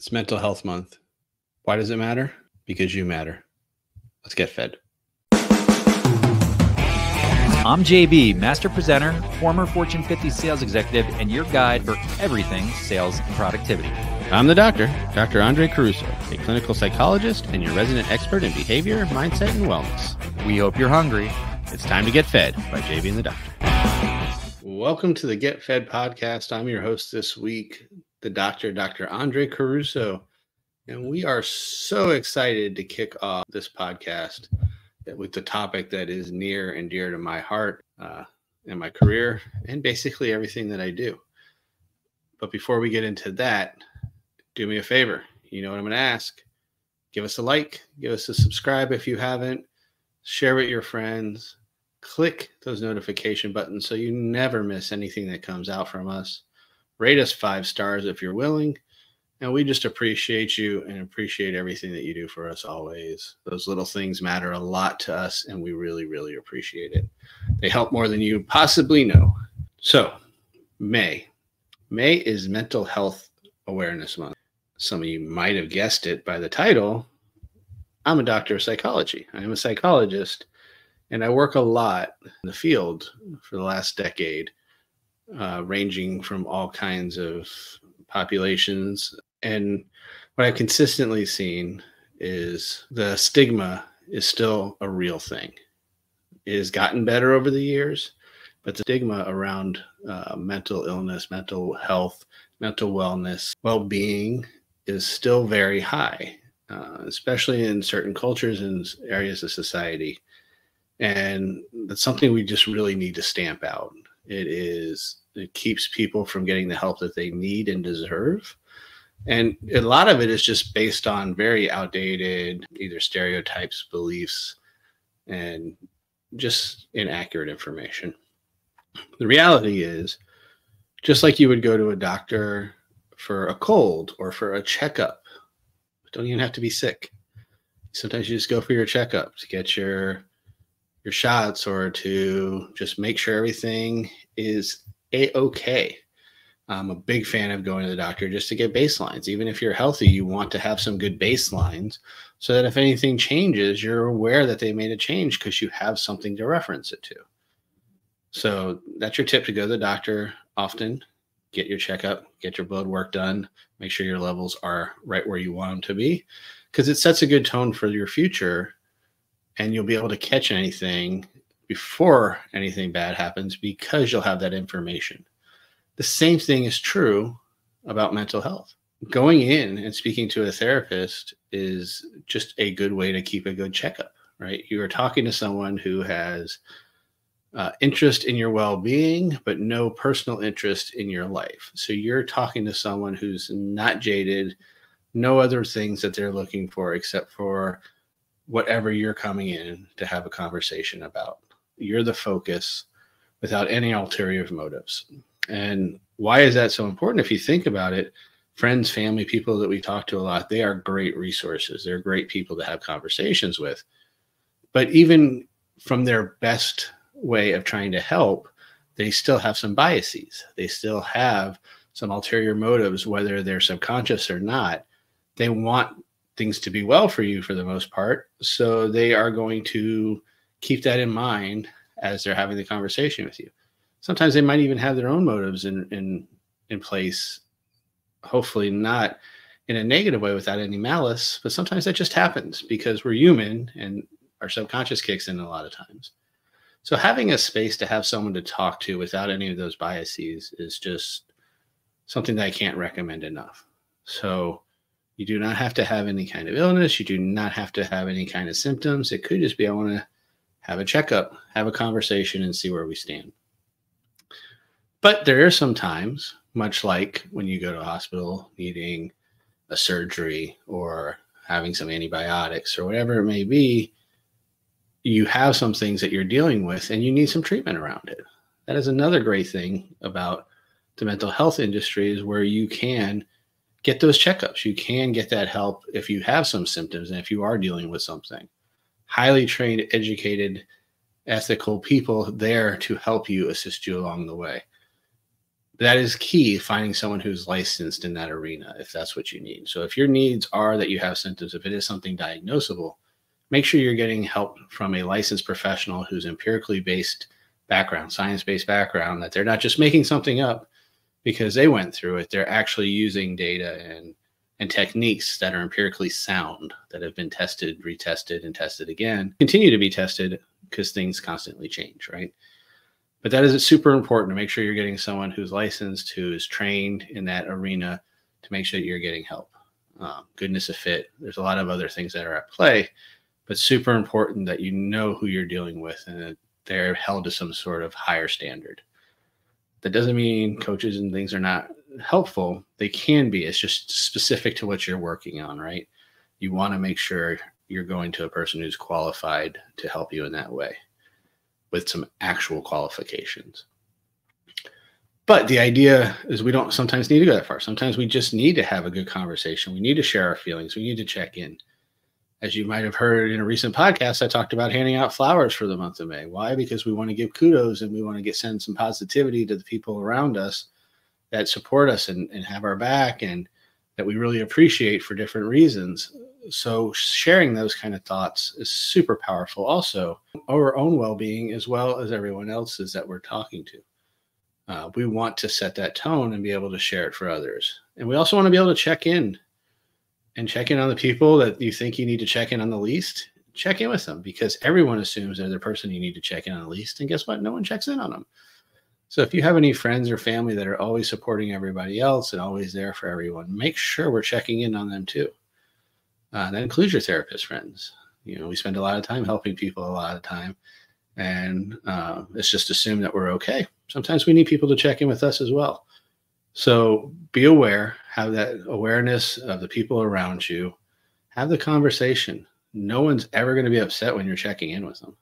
It's Mental Health Month. Why does it matter? Because you matter. Let's get fed. I'm JB, master presenter, former Fortune 50 sales executive, and your guide for everything sales and productivity. I'm the doctor, Dr. Andre Caruso, a clinical psychologist and your resident expert in behavior, mindset, and wellness. We hope you're hungry. It's time to get fed by JB and the doctor. Welcome to the Get Fed podcast. I'm your host this week, the doctor, Dr. Andre Caruso. And we are so excited to kick off this podcast with the topic that is near and dear to my heart and my career and basically everything that I do. But before we get into that, do me a favor. You know what I'm going to ask. Give us a like, give us a subscribe if you haven't, share with your friends, click those notification buttons so you never miss anything that comes out from us. Rate us 5 stars if you're willing. And we just appreciate you and appreciate everything that you do for us always. Those little things matter a lot to us, and we really, really appreciate it. They help more than you possibly know. So May. May is Mental Health Awareness Month. Some of you might have guessed it by the title. I'm a doctor of psychology. I am a psychologist, and I work a lot in the field for the last decade, ranging from all kinds of populations. And what I've consistently seen is the stigma is still a real thing. It has gotten better over the years, but the stigma around mental illness, mental health, mental wellness, well-being is still very high, especially in certain cultures and areas of society. And that's something we just really need to stamp out. It keeps people from getting the help that they need and deserve. And a lot of it is just based on very outdated, either stereotypes, beliefs, and just inaccurate information. The reality is, just like you would go to a doctor for a cold or for a checkup, don't even have to be sick. Sometimes you just go for your checkup to get your shots or to just make sure everything is a-okay. I'm a big fan of going to the doctor just to get baselines. Even if you're healthy, you want to have some good baselines so that if anything changes, you're aware that they made a change because you have something to reference it to. So that's your tip, to go to the doctor often, get your checkup, get your blood work done, make sure your levels are right where you want them to be, because it sets a good tone for your future. And you'll be able to catch anything before anything bad happens because you'll have that information. The same thing is true about mental health. Going in and speaking to a therapist is just a good way to keep a good checkup, right? You are talking to someone who has interest in your well-being, but no personal interest in your life. So you're talking to someone who's not jaded, no other things that they're looking for except for whatever you're coming in to have a conversation about. You're the focus without any ulterior motives. And why is that so important? If you think about it, friends, family, people that we talk to a lot, they are great resources. They're great people to have conversations with. But even from their best way of trying to help, they still have some biases. They still have some ulterior motives, whether they're subconscious or not. They want things to be well for you for the most part. So they are going to keep that in mind as they're having the conversation with you. Sometimes they might even have their own motives in place, hopefully not in a negative way without any malice, but sometimes that just happens because we're human and our subconscious kicks in a lot of times. So having a space to have someone to talk to without any of those biases is just something that I can't recommend enough. So you do not have to have any kind of illness. You do not have to have any kind of symptoms. It could just be, I want to have a checkup, have a conversation, and see where we stand. But there are some times, much like when you go to a hospital needing a surgery or having some antibiotics or whatever it may be, you have some things that you're dealing with and you need some treatment around it. That is another great thing about the mental health industry, is where you can get those checkups. You can get that help if you have some symptoms and if you are dealing with something. Highly trained, educated, ethical people there to help you, assist you along the way. that is key, finding someone who's licensed in that arena, if that's what you need. So if your needs are that you have symptoms, if it is something diagnosable, make sure you're getting help from a licensed professional who's empirically based background, science-based background, that they're not just making something up because they went through it. They're actually using data and techniques that are empirically sound, that have been tested, retested, and tested again, continue to be tested because things constantly change, right? But that is super important to make sure you're getting someone who's licensed, who is trained in that arena, to make sure that you're getting help. Goodness of fit. There's a lot of other things that are at play, but super important that you know who you're dealing with and that they're held to some sort of higher standard. That doesn't mean coaches and things are not helpful. They can be. It's just specific to what you're working on, right? You want to make sure you're going to a person who's qualified to help you in that way, with some actual qualifications. But the idea is we don't sometimes need to go that far. Sometimes we just need to have a good conversation. We need to share our feelings. We need to check in. As you might have heard in a recent podcast, I talked about handing out flowers for the month of May. Why? Because we want to give kudos and we want to send some positivity to the people around us that support us and have our back and that we really appreciate for different reasons. So sharing those kind of thoughts is super powerful. Also, our own well-being as well as everyone else's that we're talking to. We want to set that tone and be able to share it for others. And we also want to be able to check in and check in on the people that you think you need to check in on the least. Check in with them, because everyone assumes they're the person you need to check in on the least. And guess what? No one checks in on them. So if you have any friends or family that are always supporting everybody else and always there for everyone, make sure we're checking in on them too. That includes your therapist friends. You know, we spend a lot of time helping people a lot of the time, and it's just assumed that we're okay. Sometimes we need people to check in with us as well. So be aware, have that awareness of the people around you, have the conversation. No one's ever going to be upset when you're checking in with them.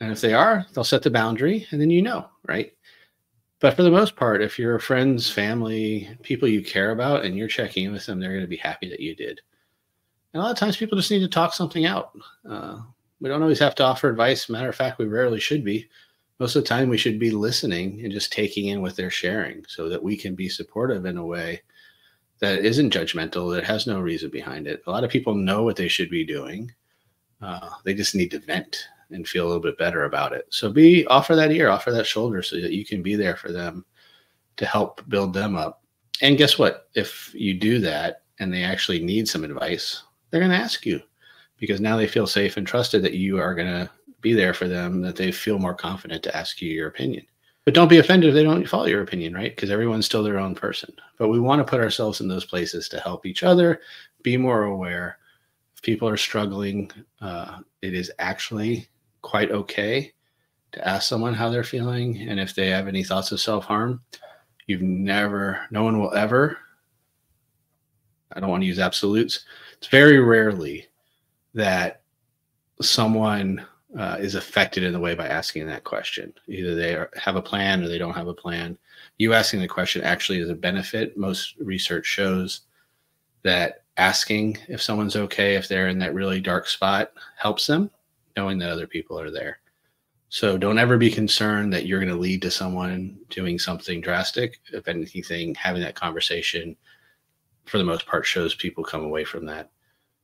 And if they are, they'll set the boundary, and then you know, right? But for the most part, if you're friends, family, people you care about, and you're checking in with them, they're going to be happy that you did. And a lot of times people just need to talk something out. We don't always have to offer advice. Matter of fact, we rarely should be. Most of the time we should be listening and just taking in what they're sharing so that we can be supportive in a way that isn't judgmental, that has no reason behind it. A lot of people know what they should be doing. They just need to vent and feel a little bit better about it. So offer that ear, offer that shoulder so that you can be there for them to help build them up. And guess what? If you do that and they actually need some advice, they're going to ask you, because now they feel safe and trusted that you are going to be there for them, that they feel more confident to ask you your opinion. But don't be offended if they don't follow your opinion, right? Because everyone's still their own person. But we want to put ourselves in those places to help each other, be more aware. If people are struggling, it is actually quite okay to ask someone how they're feeling. And if they have any thoughts of self-harm, no one will ever, I don't want to use absolutes. It's very rarely that someone is affected in the way by asking that question. Either they have a plan or they don't have a plan. You asking the question actually is a benefit. Most research shows that asking if someone's okay, if they're in that really dark spot, helps them, knowing that other people are there. So don't ever be concerned that you're going to lead to someone doing something drastic. If anything, having that conversation, for the most part, shows people come away from that.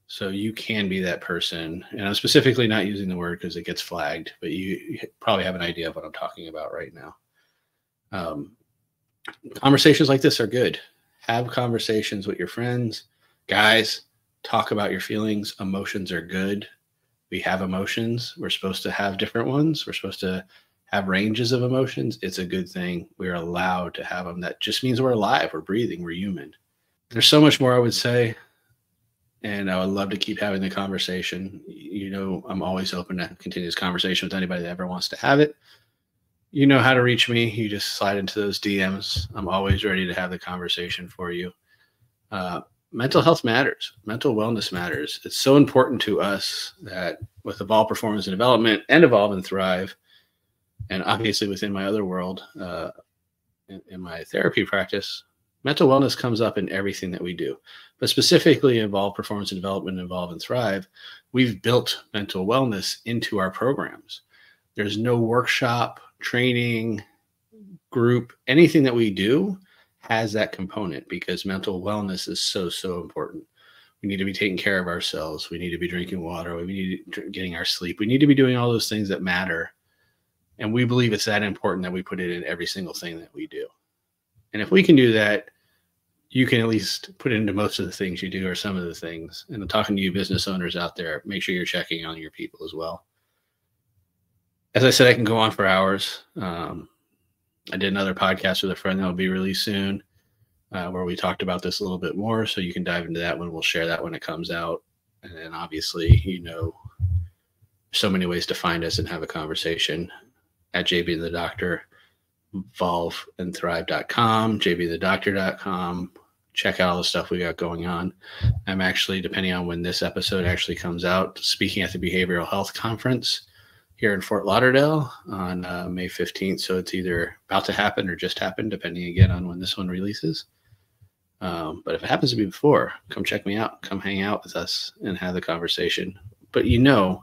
So you can be that person. And I'm specifically not using the word because it gets flagged, but you probably have an idea of what I'm talking about right now. Conversations like this are good. Have conversations with your friends. Guys, talk about your feelings. Emotions are good. We have emotions. We're supposed to have different ones. We're supposed to have ranges of emotions. It's a good thing. We're allowed to have them. That just means we're alive. We're breathing. We're human. There's so much more I would say, and I would love to keep having the conversation. You know, I'm always open to continue this conversation with anybody that ever wants to have it. You know how to reach me. You just slide into those DMs. I'm always ready to have the conversation for you. Mental health matters. Mental wellness matters. It's so important to us that with Evolve Performance and Development and Evolve and Thrive, and obviously within my other world, in my therapy practice, mental wellness comes up in everything that we do. But specifically Evolve Performance and Development and Evolve and Thrive, we've built mental wellness into our programs. There's no workshop, training, group, anything that we do has that component, because mental wellness is so, so important. We need to be taking care of ourselves. We need to be drinking water. We need to be getting our sleep. We need to be doing all those things that matter. And we believe it's that important that we put it in every single thing that we do. And if we can do that, you can at least put it into most of the things you do or some of the things. And I'm talking to you business owners out there, make sure you're checking on your people as well. As I said, I can go on for hours. I did another podcast with a friend that will be released soon. Where we talked about this a little bit more. So you can dive into that one. We'll share that when it comes out. And then obviously, you know, so many ways to find us and have a conversation at JB the Doctor, evolveandthrive.com, jbthedoctor.com. Check out all the stuff we got going on. I'm actually, depending on when this episode actually comes out, speaking at the Behavioral Health Conference here in Fort Lauderdale on May 15th. So it's either about to happen or just happened, depending again on when this one releases. But if it happens to be before, come check me out, come hang out with us and have the conversation. But you know,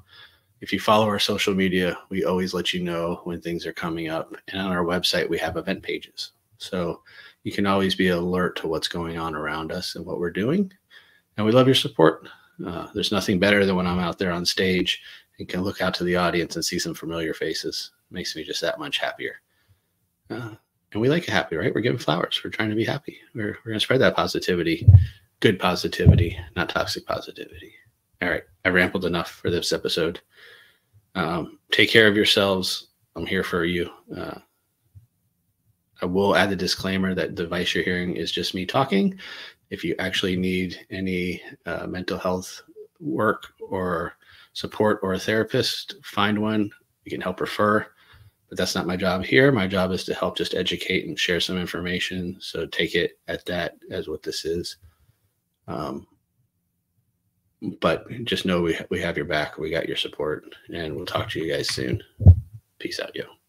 if you follow our social media, we always let you know when things are coming up. And on our website, we have event pages. So you can always be alert to what's going on around us and what we're doing. And we love your support. There's nothing better than when I'm out there on stage and can look out to the audience and see some familiar faces. It makes me just that much happier. And we like it happy, right? We're giving flowers. We're trying to be happy. We're going to spread that positivity, good positivity, not toxic positivity. All right. I rambled enough for this episode. Take care of yourselves. I'm here for you. I will add the disclaimer that the advice you're hearing is just me talking. If you actually need any mental health work or support or a therapist, find one. You can help refer. But that's not my job here. My job is to help just educate and share some information. So take it at that as what this is. But just know we have your back. We got your support. And we'll talk to you guys soon. Peace out, yo.